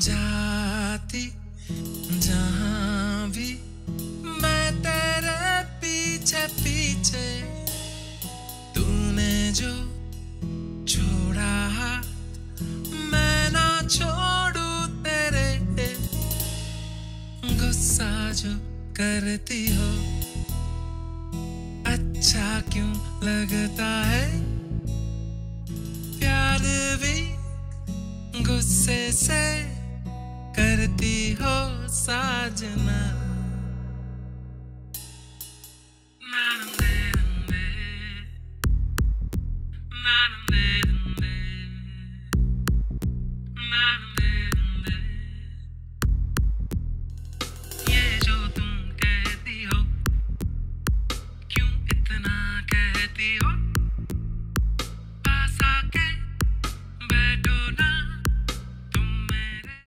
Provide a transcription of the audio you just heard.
जाती जहां भी मैं तेरे पीछे पीछे, तूने जो छोड़ा हाथ मैं ना छोड़ू तेरे। गुस्सा जो करती हो अच्छा क्यों लगता है, प्यार भी गुस्से से करती हो साजना।